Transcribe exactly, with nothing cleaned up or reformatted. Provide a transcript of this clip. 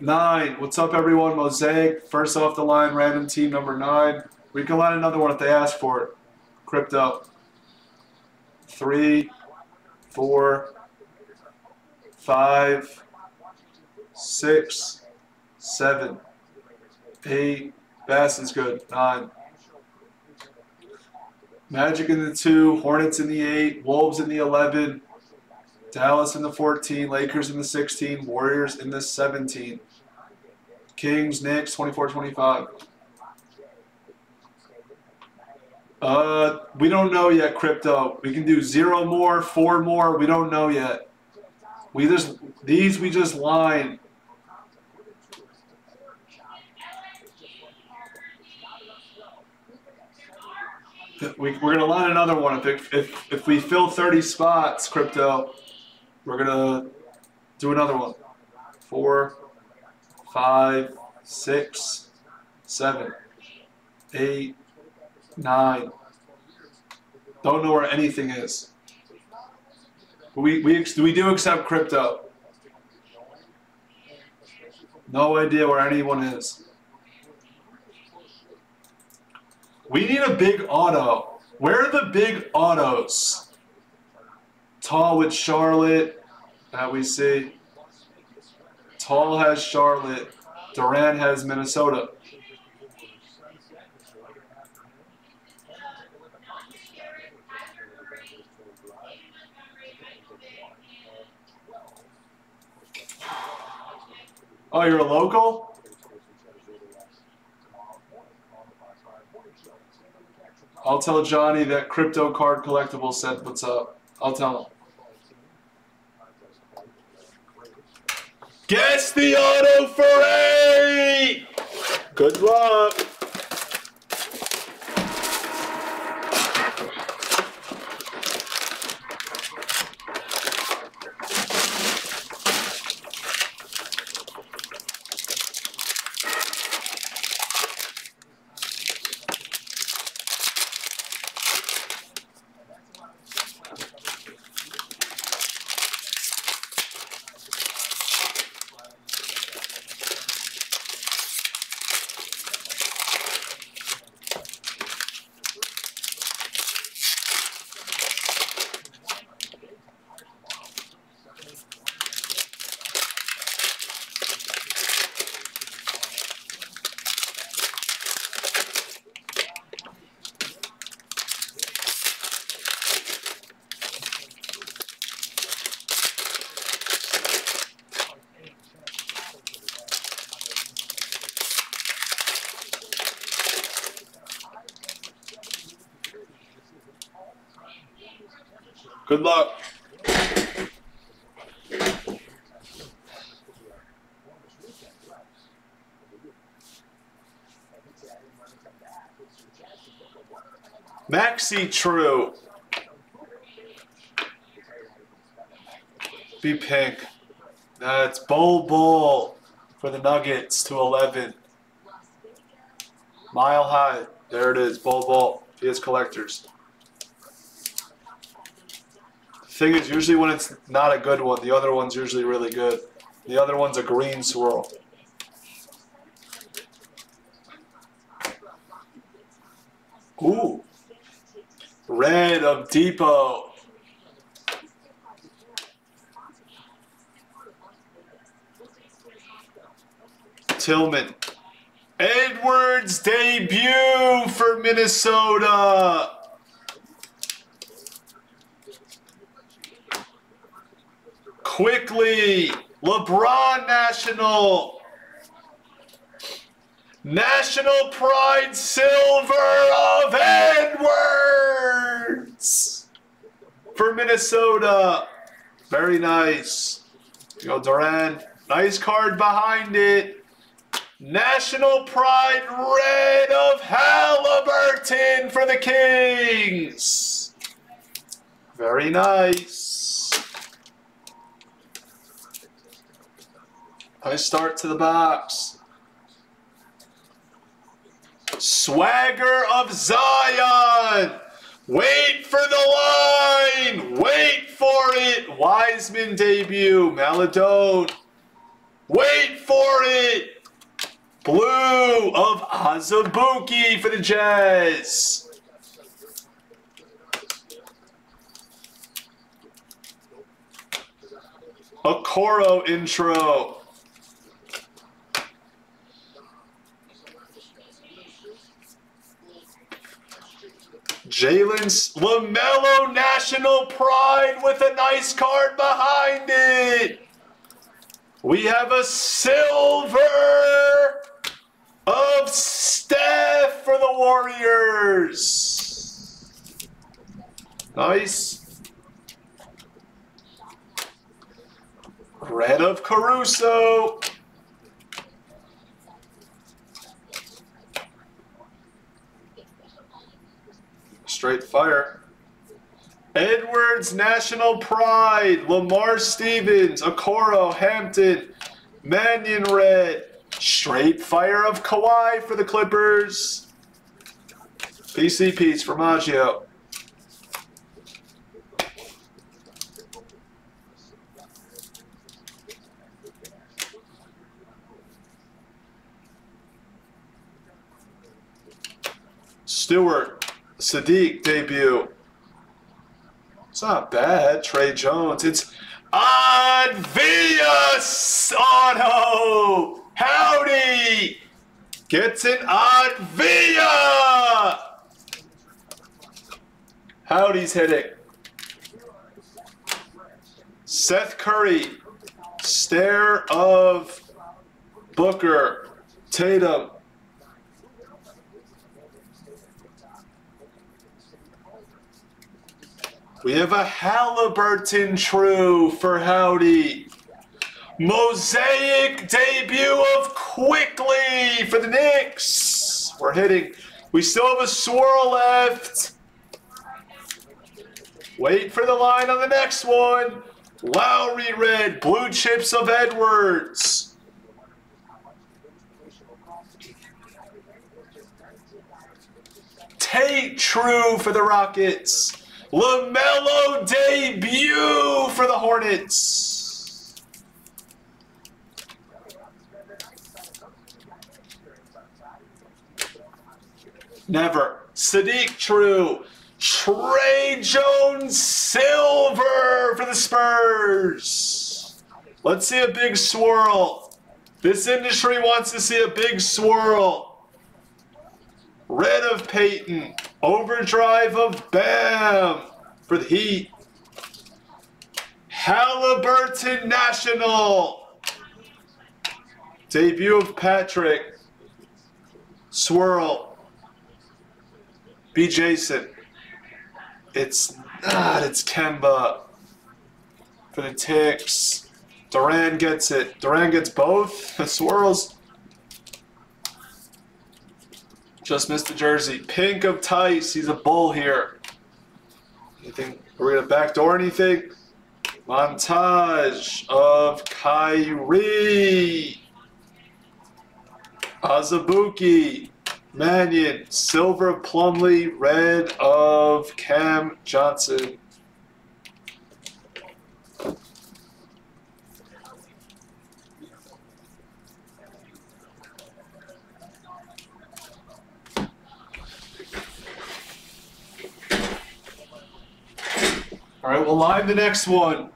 nine. What's up, everyone? Mosaic, first off the line, random team number nine. We can line another one if they ask for it. Crypto. Three, four, five, six, seven, eight. Bassin's good. Nine. Magic in the two, Hornets in the eight, Wolves in the eleven, Dallas in the fourteen, Lakers in the sixteen, Warriors in the seventeen. Kings, Knicks, twenty-four twenty-five. Uh, we don't know yet, Crypto. We can do zero more, four more. We don't know yet. We just these we just line. We, we're gonna line another one. If, it, if if we fill thirty spots, Crypto, we're gonna do another one. Four, five, six, seven, eight, nine. Don't know where anything is. But we we we do accept Crypto. No idea where anyone is. We need a big auto. Where are the big autos? Tall with Charlotte. That we see. Tall has Charlotte. Durant has Minnesota. Oh, you're a local? I'll tell Johnny that Crypto Card Collectible said what's up. I'll tell him. Guess the auto for eight! Good luck! Good luck. Maxi True. Be pink. That's Bol Bol for the Nuggets to eleven. Mile High. There it is. Bol Bol. P S Collectors. Thing is, usually when it's not a good one, the other one's usually really good. The other one's a green swirl. Ooh. Red of Depot. Tillman. Edwards debut for Minnesota. Quickly, LeBron National, National Pride Silver of Edwards for Minnesota. Very nice. Go Durant. Nice card behind it. National Pride Red of Halliburton for the Kings. Very nice. Nice start to the box. Swagger of Zion. Wait for the line. Wait for it. Wiseman debut. Maladone. Wait for it. Blue of Azubuike for the Jazz. A Coro intro. Jalen LaMelo National Pride with a nice card behind it. We have a silver of Steph for the Warriors. Nice. Red of Caruso. Straight fire. Edwards National Pride, Lamar Stevens, Okoro, Hampton, Mannion Red, straight fire of Kawhi for the Clippers. P C Ps for Maggio. Stewart, Sadiq debut. It's not bad. Trey Jones. It's Obvious Auto. Howdy. Gets an Obvia. Howdy's hitting. Seth Curry. Stare of Booker. Tatum. We have a Halliburton true for Howdy. Mosaic debut of Quickly for the Knicks. We're hitting. We still have a swirl left. Wait for the line on the next one. Lowry red, blue chips of Edwards. Tate true for the Rockets. LaMelo debut for the Hornets. Never. Sadiq true. Trey Jones silver for the Spurs. Let's see a big swirl. This industry wants to see a big swirl. Red of Peyton. Overdrive of Bam for the Heat. Halliburton National. Debut of Patrick. Swirl. B. Jason. It's not. It's Kemba for the Ticks. Durant gets it. Durant gets both. The swirls. Just missed the jersey. Pink of Tice. He's a bull here. Anything? Are we going to backdoor anything? Montage of Kyrie. Azubuike. Mannion. Silver of Plumlee. Red of Cam Johnson. All right, we'll live the next one.